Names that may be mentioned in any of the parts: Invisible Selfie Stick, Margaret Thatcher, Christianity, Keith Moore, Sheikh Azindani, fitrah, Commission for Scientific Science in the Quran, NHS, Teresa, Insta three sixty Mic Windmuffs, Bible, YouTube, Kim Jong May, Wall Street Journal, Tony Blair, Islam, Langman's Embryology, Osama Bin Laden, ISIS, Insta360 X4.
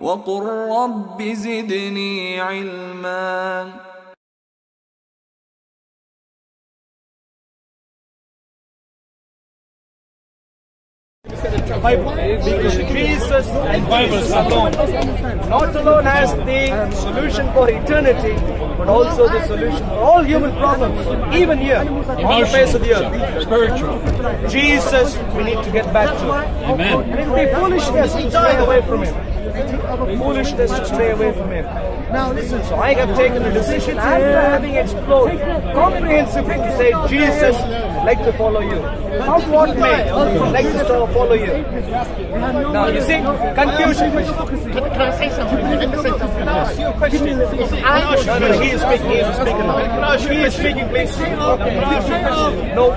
وَقُلْ رَبِّ زِدْنِي عِلْمًا. Jesus and Bible alone, not alone as the solution for eternity, but also the solution for all human problems, even here, on the face of the earth. Spiritual. Jesus, we need to get back to. Amen. And it would be foolishness to stray away from him. Foolishness to stray away from him. Now listen, so I have taken a decision after having explored comprehensively to say, Jesus, I'd like to follow you. Not what may, I'd like to follow you. Now you see, confusion. Can I say something? Can I ask you a question? No, he is speaking, now. He is speaking, please. No. No,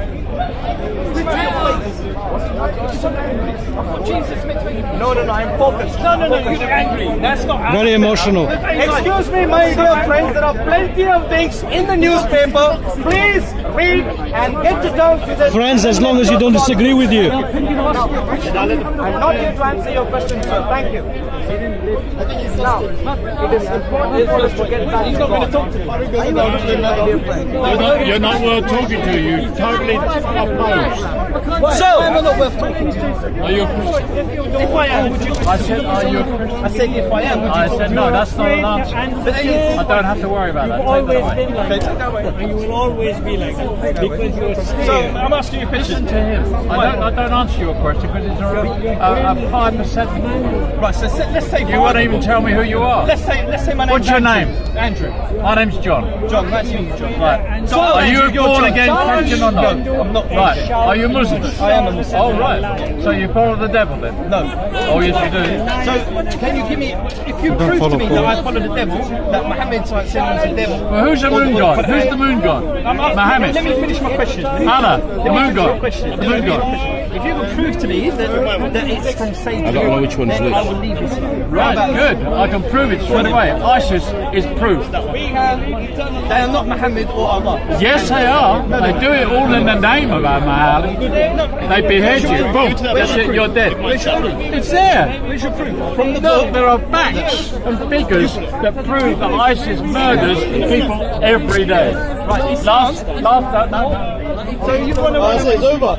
I'm focused. No, you're angry. That's not angry. Very emotional. Excuse me, my dear friends, there are plenty of things in the newspaper. Please read and get to terms with it. Friends, as long as you don't disagree with you. I'm not here to answer your question, sir. Thank you. Now, it is important for us to get back to God. You're not well talking to you. You're totally opposed. So, are you a Christian? If I am, would you? I said, are you a Christian? I said, if I am, would you? I said, no, that's not an answer. I don't have to worry about that. You've always been like that. And you will always be like that. Because you're scared. So, I'm asking you a question. To him. I don't answer your question because it's a 5%. Right, so let's say... You won't even tell me who you are. Let's say my name. What's your name? Andrew. My name's John. John, that's you, John. Right. So, are you a born-again Christian or not? I'm not. Right. Are you Muslim? I am a Muslim. Oh right, so you follow the devil then? No. Oh yes you do. So can you give me, if you prove to me that I follow the devil, that Muhammad was the devil. Well who's the moon god? Who's the moon god? Muhammad. Let me finish my question. Allah, the moon god. The moon god. If you can prove to me that it's from Satan, I don't know which one's then I will leave Islam. Right, good. I can prove it straight away. ISIS is proof. They are not Muhammad or Allah. Yes they are. They do it all in the name of Allah. They behead you. Boom. That's it. You're dead. It's there. Where's your proof? From the book. There are facts and figures that prove that ISIS murders people every day. Right. Laugh that. So you want to run away? It's over.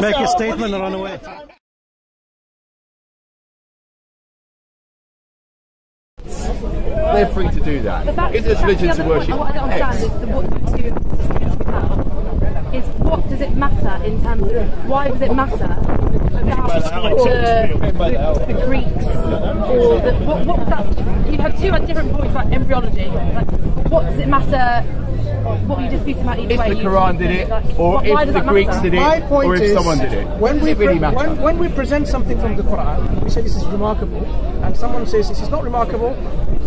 Make a statement and run away. They're free to do that. It is religion to worship X. Is what does it matter in terms of why does it matter about the Greeks or the, what was that? You have two different points about embryology. Like, what does it matter? What you dispute about either if way? If the Quran did it, like, or if the Greeks did it, or if someone did it. When we present something from the Quran, we say this is remarkable, and someone says this is not remarkable.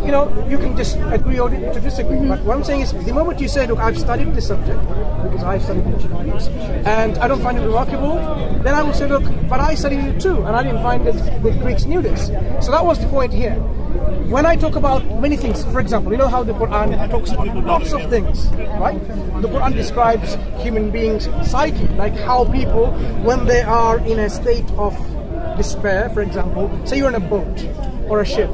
You know, you can just agree or to disagree. But what I'm saying is, the moment you say, look, I've studied this subject, because I've studied ancient Greeks, and I don't find it remarkable, then I will say, look, but I studied it too, and I didn't find that the Greeks knew this. So that was the point here. When I talk about many things, for example, you know how the Quran talks about lots of things, right? The Quran describes human beings' psyche, like how people, when they are in a state of despair, for example, say you're in a boat or a ship,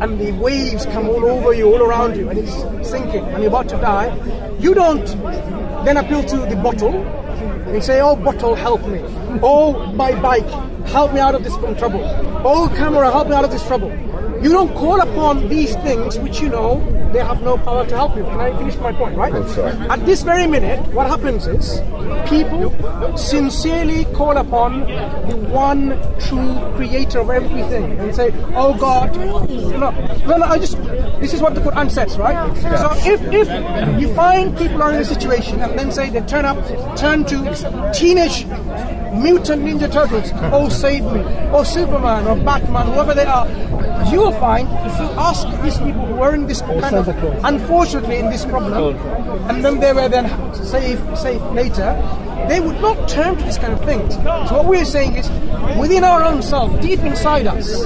and the waves come all over you, all around you, and it's sinking, and you're about to die, you don't then appeal to the bottle and say, oh, bottle, help me. Oh, my bike, help me out of this trouble. Oh, camera, help me out of this trouble. You don't call upon these things which you know they have no power to help you. Can I finish my point, right? I'm sorry. At this very minute, what happens is people sincerely call upon the one true creator of everything and say, oh God, no, I just, this is what the Quran says, right? So if you find people are in a situation and then say they turn to teenage mutant ninja turtles, oh save me, or Superman or Batman, whoever they are, you will find, if you ask these people who are in this kind unfortunately in this problem, and then they were then safe later, they would not turn to this kind of thing. So what we're saying is, within our own self, deep inside us,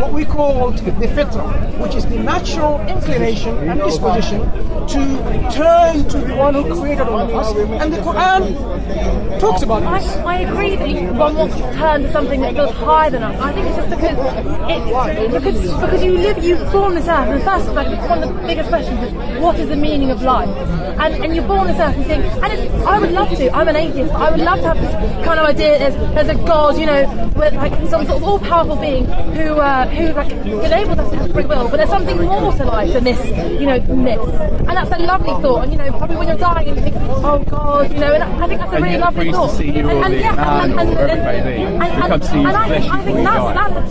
what we call the fitrah, which is the natural inclination and disposition to turn to the one who created all of us, and the Quran talks about this. I agree that one wants to turn to something that feels higher than us. I think it's just because you live, you're born this earth, and first, like, one of the biggest questions is, what is the meaning of life? And you're born this earth and think, and it's, I would love to, I'm an atheist, but I would love to have this kind of idea as a God, you know, with like some sort of all-powerful being who like enables us to have free will, but there's something more to life than this, you know, than this. And that's a lovely thought, and you know, probably when you're dying and you think, oh God, you know, and I think that's a really lovely thought. And I think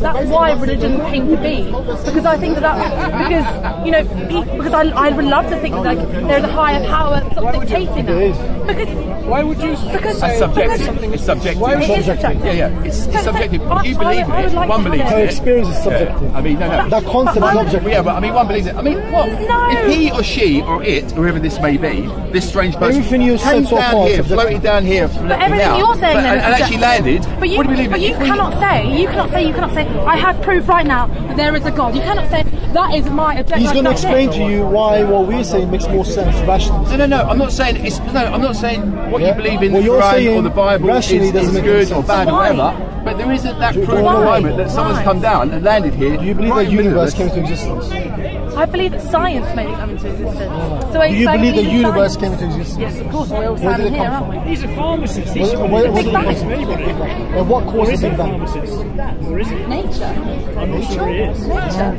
that's why religion came to be, because I think I would love to think that, like, there's a higher power sort of dictating that. Because it's subjective. It's subjective. You believe it, one believes it. Experience is subjective. Yeah. I mean, that concept is subjective. Yeah, but I mean, one believes it. I mean, what? No. If he or she or it, whoever this may be, this strange person, everything you said so far, floated down here, but everything you're saying, and actually landed. But you cannot say. I have proof right now that there is a God. You cannot say that is my objective. He's going to explain to you why what we're saying makes more sense rationally. No. I'm not saying what you believe in the Quran or the Bible is good or bad or whatever, but there isn't that proof at the moment that someone's come down and landed here. Do you believe the universe came to existence? I believe that science made it come into existence. So do you believe the universe came into existence? Yes, of course. We're all standing here, aren't we? These are pharmacists. What causes it? Or is it nature? I'm not sure it is. Nature.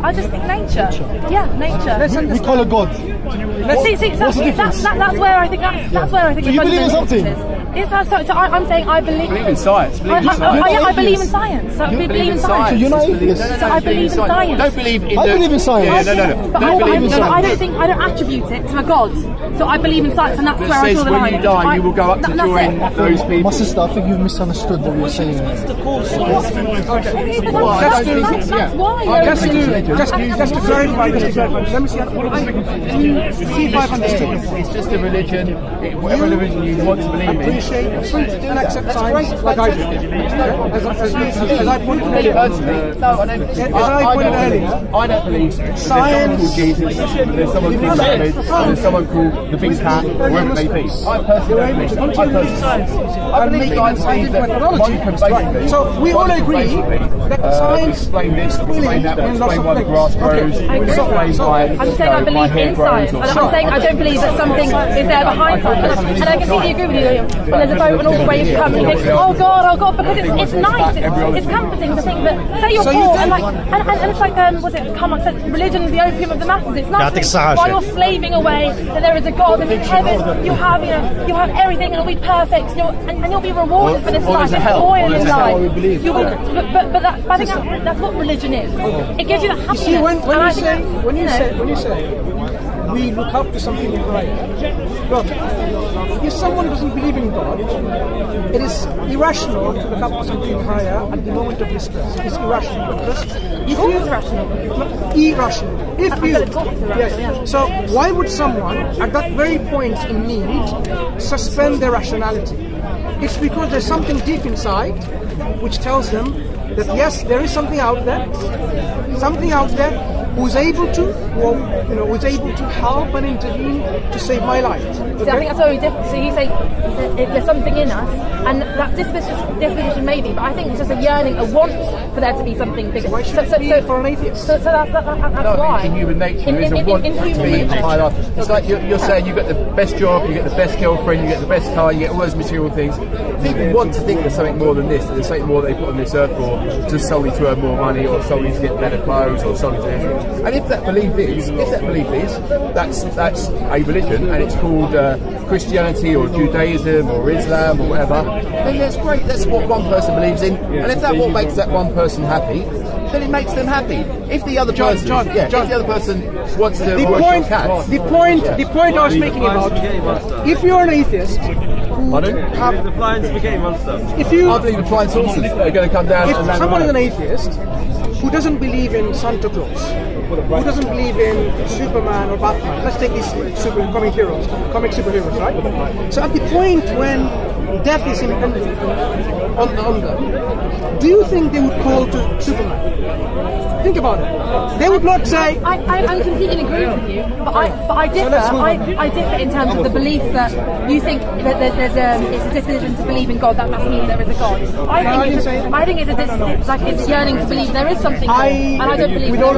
I just think nature. Yeah, nature. We call it God. That's where I think. Do you believe in something? I'm saying I believe in science. I believe in science. So you believe in science. So you're not atheist. So I believe in science. I believe in science. No. I don't think, I don't attribute it to a God. So I believe in science, and that's where I draw the line. When you die, you will go up to join those people. My sister, I think you've misunderstood what you're saying. That's why. Just to clarify, let me see if I've understood. It's just a religion, whatever religion you want to believe in. Appreciate and accept science like I do. As I pointed earlier, I don't believe science. There's someone called Jesus, there's someone called Mohammed, there's someone called the Big Hat, or whatever it may be. I personally believe science. I believe scientific methodology. So we all agree that science is willing and lots of. I'm saying I don't believe that something is there behind science, and I completely agree with you. When there's a boat and all the waves come, and you think, oh God, because it's nice, it's comforting to think that, say you're poor, and it's like, religion is the opium of the masses. It's nice while you're slaving away that there is a God, and in heaven you have everything, and it'll be perfect, and you'll be rewarded for this life, this oil in life. But I think that's what religion is. It gives you that. You see, when you say we look up to something great, look, if someone doesn't believe in God, it is irrational to look up to something higher at the moment of distress. It's irrational. So why would someone at that very point in need suspend their rationality? It's because there's something deep inside which tells them that yes, there is something out there who's able to help and intervene to save my life. Okay? See, I think that's very different. So you say there's something in us, and that disposition maybe, but I think it's just a yearning, a want for there to be something bigger. Why should it be for an atheist? So that's why. In human nature, there is a want to be higher up. It's like you're saying you get the best job, you get the best girlfriend, you get the best car, you get all those material things. People want to think there's something more than this, that there's something more they put on this earth for, just solely to earn more money, or solely to get better clothes, or solely to anything. And if that belief is, that's a religion, and it's called Christianity or Judaism or Islam or whatever, then that's great. That's what one person believes in, and if that's what makes that one person happy, then it makes them happy. If the other person, if the other person wants to wash your cats. The point I was making about, if you're an atheist, I believe the flying saucers are going to come down. If someone is an atheist who doesn't believe in Santa Claus, Who doesn't believe in Superman or Batman? Let's take these comic superheroes, right? So at the point when death is impending on them, do you think they would call to Superman? Think about it. They would not say... I completely agree with you, but I differ. I differ in terms of the belief that you think that it's a decision to believe in God, that must mean there is a God. I think it's a decision, like it's yearning to believe there is something, and I don't believe with all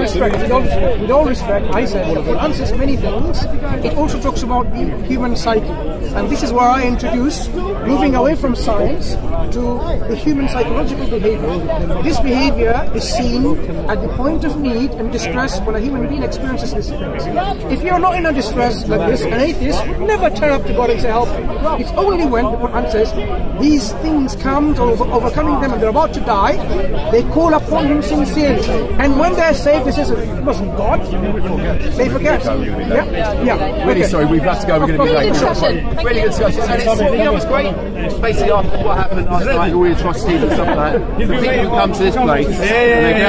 respect, I said the Quran says many things. It also talks about the human psyche, and this is where I introduce moving away from science to the human psychological behavior. This behavior is seen at the point of need and distress when a human being experiences these things. If you're not in a distress like this, an atheist would never turn up to God and say, help me. It's only when the Quran says these things come to overcoming them and they're about to die, they call upon Him sincerely. And when they're saved, they say, it wasn't God. They forget. Yeah? Yeah. Really sorry, we've got to go. We're going to be late. Really good discussion. And it's, you know what's great? It's basically after what happened last night, all the atrocities and stuff like that. The people who come to this place and they can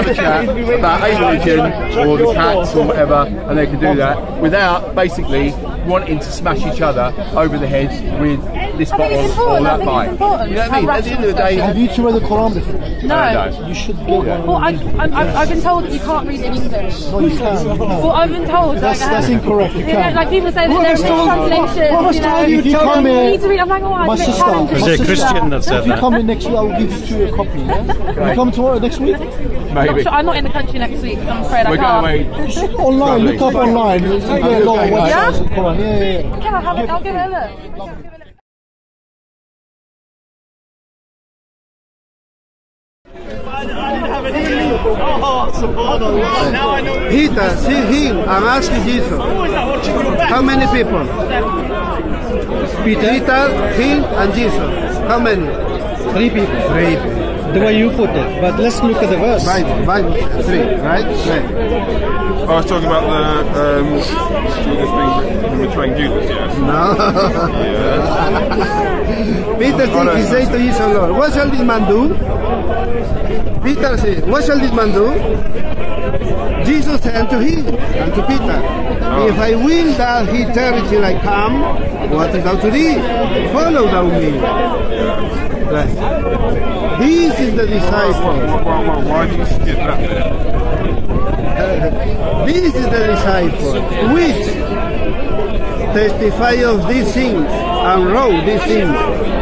have a chat about religion or the cats or whatever, and they can do that without basically wanting to smash each other over the heads with this bottle or that bike. You know what I mean? At the end of the day, have you two read the Quran before? No. You should. I've been told that you can't read in English. No, you can. Well, I've been told that's incorrect. You can. Like people say that there's translation. What was told you? You need to read. I'm like, oh, I didn't challenge. Is it a Christian that said that? If you come in next week, I will give you two a copy. Yeah. You come to next week? Maybe. I'm not in the country next week. I'm afraid I can't. Online. Look up online. Yeah. Yeah, yeah. Can I have it? I'll give it a look. I didn't have any. Oh, subhanAllah. Now I know. Peter, see him. I'm asking Jesus. How many people? Peter, him, and Jesus. How many? Three people. Three people. The way you put it, but let's look at the verse. Bible 3, right? I was talking about the betraying Judas, yes. No. Yes. Peter said, he says to his Lord, what shall this man do? Peter said, what shall this man do? Jesus said unto him, unto Peter, if I will that he tarry till I come, what is thou to thee? Follow thou me. Yeah. Right. This is the disciple. Why did you skip that there? This is the disciple which testify of these things and wrote these things.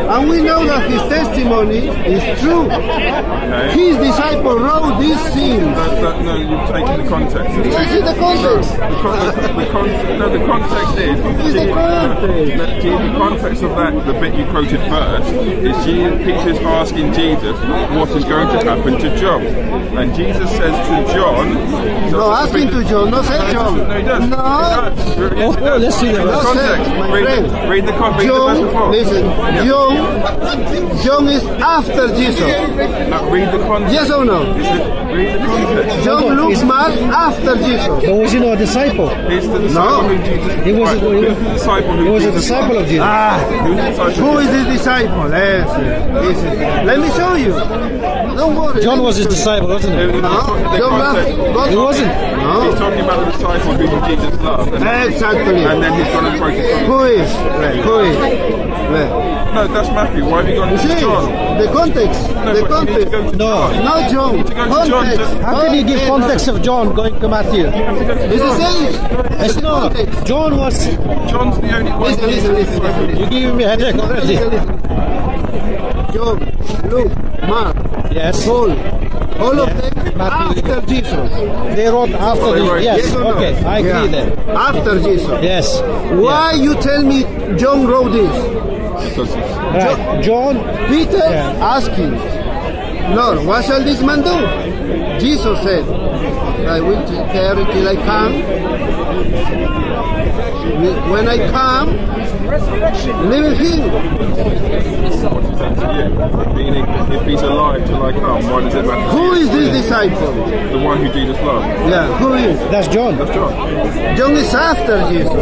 And we know that his testimony is true. Okay. His disciple wrote these things. No, you've taken the context. This is the context. The context is... The context of that, the bit you quoted first, is Peter's asking Jesus what is going to happen to John. And Jesus says to John... No, asking to John, not say John. No, he does. No. Yes, he does. Let's see the context. Read the context. John, listen, yeah. John is after Jesus. No, read the context. Yes or no? Read the context. John looks mad after Jesus. But was he not a disciple? He's the disciple of Jesus. He was a disciple of Jesus. Who is the disciple? Yes. Let me show you. Don't worry. John was his disciple, wasn't he? No, he wasn't. No. He's talking about the disciple who Jesus loved. Exactly. And then he's going to quote it. Who is? Who is? No, that's Matthew. Why have you gone to John? The context. No, John. You need to go to John. How can you give context of John going to Matthew? It's the same. It's not. John was... John's the only one. Listen. You're giving me a headache already. John, Luke, Mark, Paul, all of them after Jesus. They wrote after Jesus. Yes, okay, I agree there. After Jesus. Yes. Why you tell me John wrote this? Right. John, Peter asked him, Lord, what shall this man do? Jesus said, I will tarry till I come. When I come, leave him. Meaning, if he's alive till I come, why does it matter? Who is this disciple? The one who Jesus loved. Yeah, who is? That's John. That's John. John is after Jesus.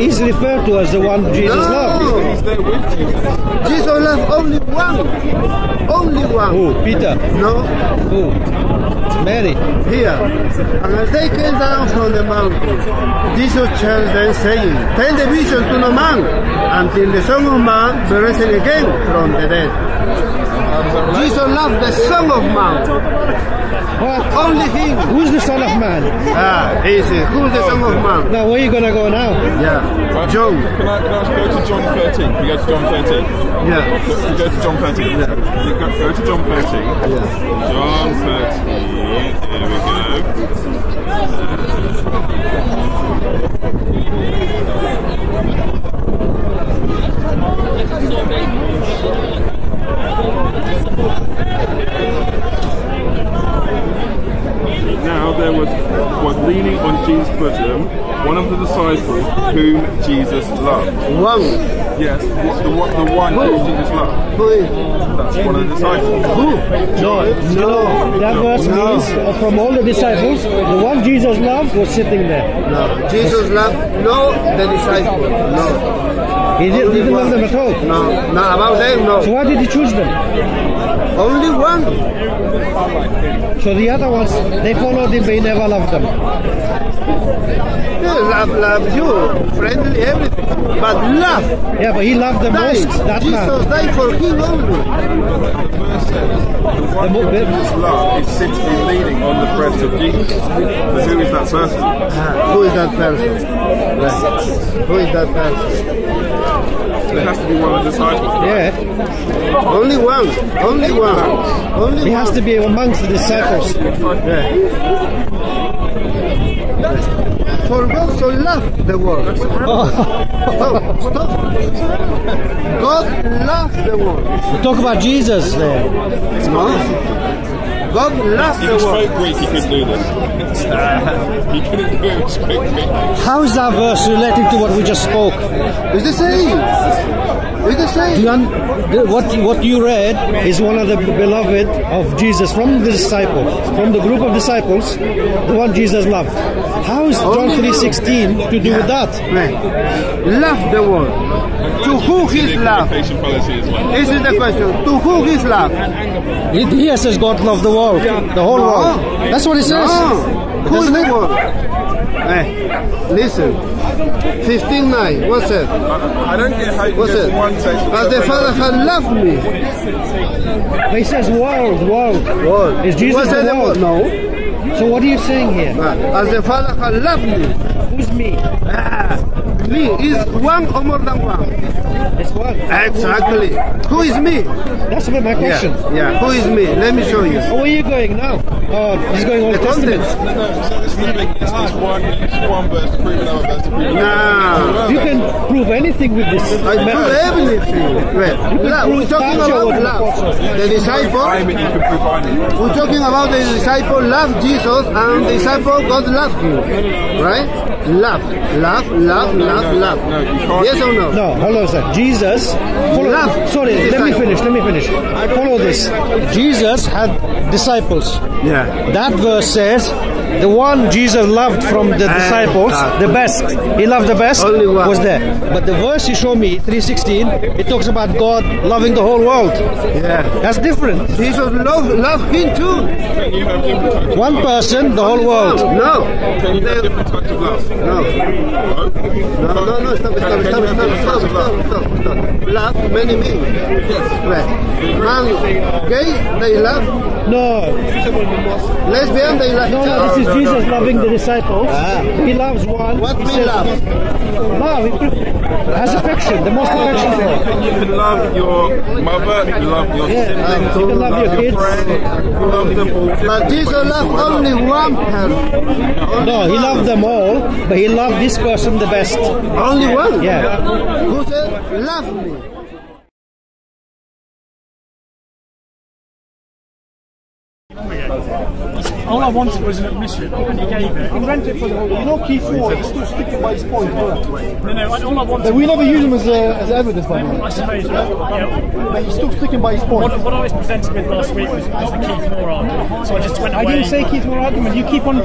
He's referred to as the one Jesus loved. there with Jesus. Jesus left only one. Only one. Who? Peter? No. Who? Mary. Here. And as they came down from the mountain, Jesus challenged them, saying, "Tell the vision to no man, until the Son of Man be risen again from the dead." Jesus loved the Son of Man. What? Only him. Who's the Son of Man? Ah, easy. Who's the Son of Man? Now, where are you going to go now? Yeah. John. Can I go to John 13? Can you go to John 13? Yeah. Go to John 13. Yeah. Go to John 13. Yeah. John 13. There we go. Now there was leaning on Jesus' bosom one of the disciples whom Jesus loved. One? Yes, the one whom Jesus loved. Who? That's one of the disciples. Who? John. No, that verse means from all the disciples, the one Jesus loved was sitting there. No, Jesus loved no the disciples. No. He didn't love them at all? No, not about them, no. So why did he choose them? Only one. So the other ones, they followed him, they never loved them. Yeah, love you, friendly, everything. But love. Yeah, but he loved the most. That Jesus man. Died for him only. The one who is loved is simply leaning on the breast of Jesus. But who is that person? Who is that person? Right. Who is that person? There has to be one of the disciples. Yeah. Only one. Only one. Only one. He has to be amongst the disciples. Yeah. For God so loved the world. Stop. Stop. God loved the world. We talk about Jesus there. No? God loves the world. He spoke Greek, he couldn't do this. He couldn't do it, spoke Greek. How is that verse relating to what we just spoke? It's the same. It's the same. What you read is one of the beloved of Jesus, from the disciples, from the group of disciples, the one Jesus loved. How is John 3:16 to do with that? Right. Love the world. To who his love? This is the question. To who his love? Here says God loved the world. The whole world. That's what it says. Who is the world? Listen. 15:9. What's it? I don't get how you just one text. As the Father had loved me. But he says world, world. World. Is Jesus the world? No. So what are you saying here? As the Father had loved me. Who's me? Me is one or more than one. It's one. Exactly. Who is me? That's my question. Yeah. Who is me? Let me show you. Where are you going now? He's going Old Testament. No, it's not making this one verse to prove another verse to prove another. No. You can prove anything with this. I prove everything. Well, we're talking about love. The disciple. We're talking about the disciple loved Jesus and the disciple God loved him. Right? Love, love, love, love, love. Yes or no? No, hold on a second. Jesus, follow love. Sorry, let me finish. Follow this. Jesus had disciples. Yeah. That verse says, the one Jesus loved from the disciples, the best. He loved the best, was there. But the verse you show me, 3:16, it talks about God loving the whole world. Yeah. That's different. Jesus loved him too. One person, the whole world. No. Can you have different types of love? No. No, stop. Love, many means. Yes. Man, gay, they love. No. Lesbian, they love. No, this is Jesus loving the disciples. He loves one. What we love? Love. Has affection. The most affection for. You can love your mother. You can love your siblings. You can love your kids. Love them all. But Jesus loved only one person. No, he loved them all, but he loved this person the best. Only one? Yeah. Who said, "Love me"? All I wanted was an admission, and he gave it. He ran it for the whole. You know, Keith Moore is still sticking by his point. No, all I wanted. We never use him as evidence, by the way. I suppose. Yeah. But he's still sticking by his point. What I was presented with last week was the Keith Moore argument. So I just went away. I didn't say Keith Moore argument. You keep on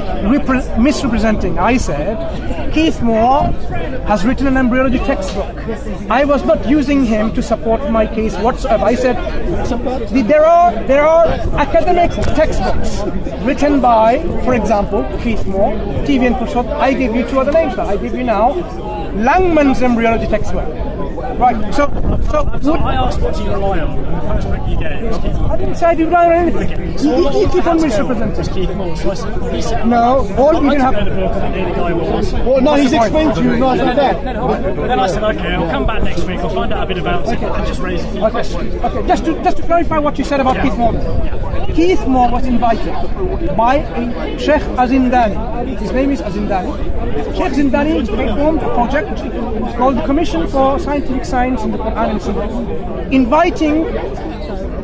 misrepresenting. I said Keith Moore has written an embryology textbook. I was not using him to support my case whatsoever. I said there are academic textbooks written by, for example, Keith Moore, TV and Pushot. I gave you two other names now. I give you now Langman's Embryology textbook. Right, so I asked what you rely on, and the first book you gave was Keith Moore. I didn't say I didn't rely on anything. You keep on misrepresenting. Keith Moore, so I said, he said, no, all you can have... Well, no, he's explained to you, not like that. Then I said, okay, I'll come back next week, I'll find out a bit about it, and just raise a few questions. Okay, just to clarify what you said about Keith Moore. Keith Moore was invited by Sheikh Azindani. His name is Azindani. Sheikh Azindani performed a project called the Commission for Scientific Science in the Quran and Sunnah, inviting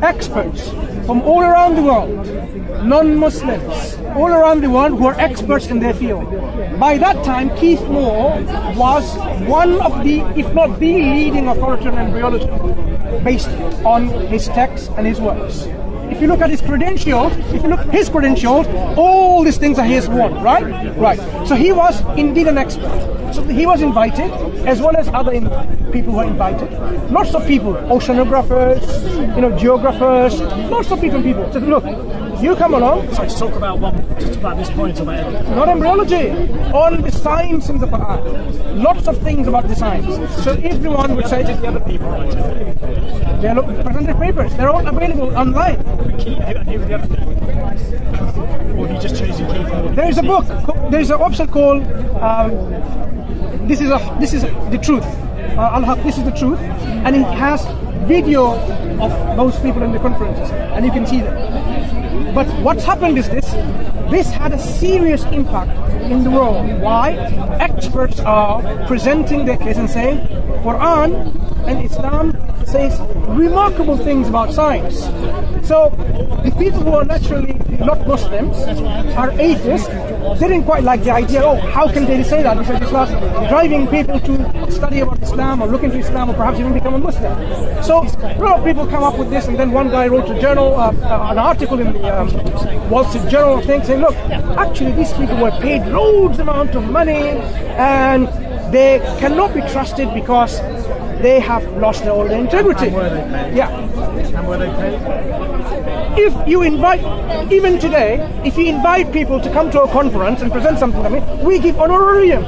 experts from all around the world, non-Muslims, all around the world who are experts in their field. By that time, Keith Moore was one of the, if not the leading authority on embryology, based on his texts and his works. If you look at his credentials, all these things are his won, right? Right. So he was indeed an expert. So he was invited, as well as other people were invited. Lots of people, oceanographers, geographers, lots of different people. So look, you come along. So let's talk about this point about not embryology, on the science in the Quran. Lots of things about the science. So everyone would say to the other people, they presented papers. They're all available online. Or he just chose a key. There is a book. There is an option called "This is the Truth." This is the Truth, and it has video of those people in the conferences, and you can see them. But what's happened is this had a serious impact in the world. Why? Experts are presenting their case and saying, Quran and Islam says remarkable things about science. So the people who are naturally not Muslims, are atheists, they didn't quite like the idea, oh, how can they say that? Because it's not driving people to study about Islam or look into Islam or perhaps even become a Muslim. So a lot of people come up with this, and then one guy wrote a journal, an article in the Wall Street Journal thing saying, look, actually these people were paid loads amount of money and they cannot be trusted because they have lost their old integrity. And were they paid? Yeah. And were they paid? If you invite, even today, if you invite people to come to a conference and present something to me, we give honorarium.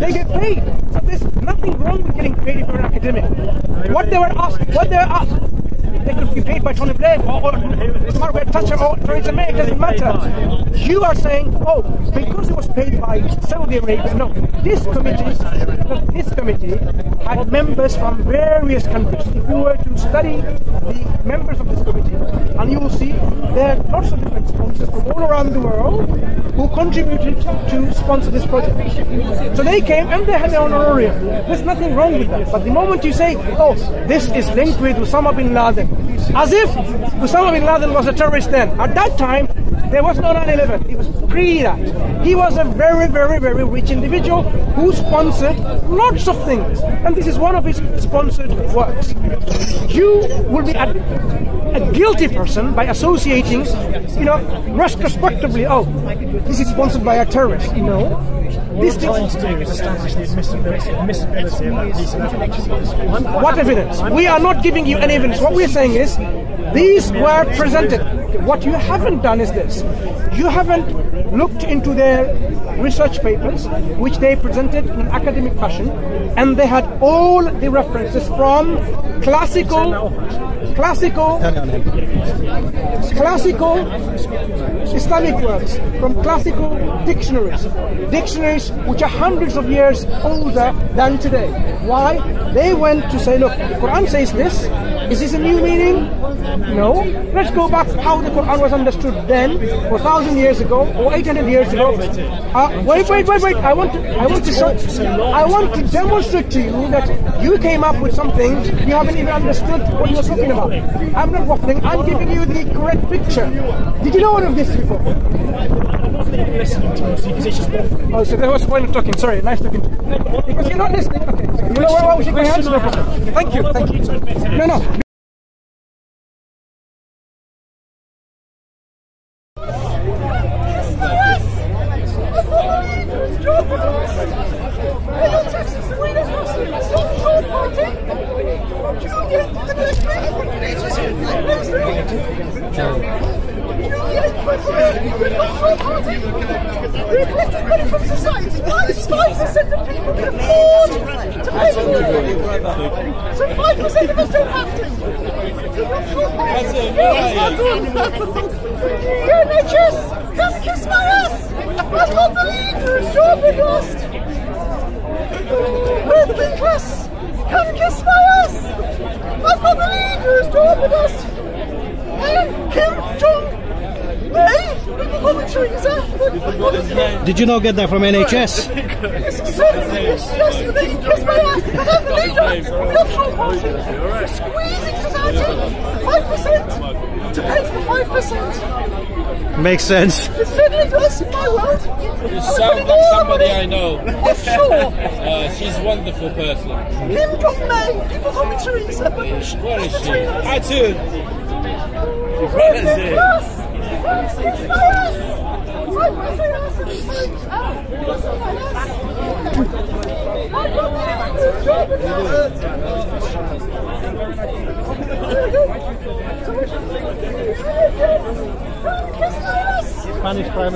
They get paid. So there's nothing wrong with getting paid if you're an academic. What they were asked, they could be paid by Tony Blair or Margaret Thatcher or Teresa May, it doesn't matter. You are saying, oh, because it was paid by Saudi Arabia, no, this committee had members from various countries. If you were to study the members of this committee, and you will see there are lots of different sponsors from all around the world who contributed to sponsor this project. So they came and they had their honorarium. There's nothing wrong with that. But the moment you say, oh, this is linked with Osama Bin Laden, as if Osama Bin Laden was a terrorist then. At that time, there was no 9/11. It was pre that. He was a very, very, very rich individual who sponsored lots of things. And this is one of his sponsored works. You will be a guilty person by associating, retrospectively, oh, this is sponsored by a terrorist. What we're trying to do is establish the admissibility of that piece of evidence. What evidence? We are not giving you any evidence. What we're saying is, these were presented. What you haven't done is this. You haven't looked into their research papers, which they presented in an academic fashion, and they had all the references from classical Islamic works, from classical dictionaries which are hundreds of years older than today. Why? They went to say, look, the Quran says this. Is this a new meaning? No. Let's go back how the Quran was understood then, or 1,000 years ago, or 800 years ago. Wait! I want to demonstrate to you that you came up with something you haven't even understood what you were talking about. waffling. I'm not waffling. I'm giving you the correct picture. Did you know all of this before? I'm not listening to you because it's just waffling. Oh, so there was a point of talking. Sorry, nice talking to you. Because you're not listening. Okay. You know what we should answer the question. Thank you. Thank you. No, no. Did you not get that from NHS? Makes sense. You sound like somebody I know. She's a wonderful person. Kim Jong May. People call me Teresa. Where is she? I too. Where is she? Spanish Prime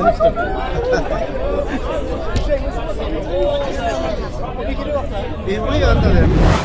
Minister.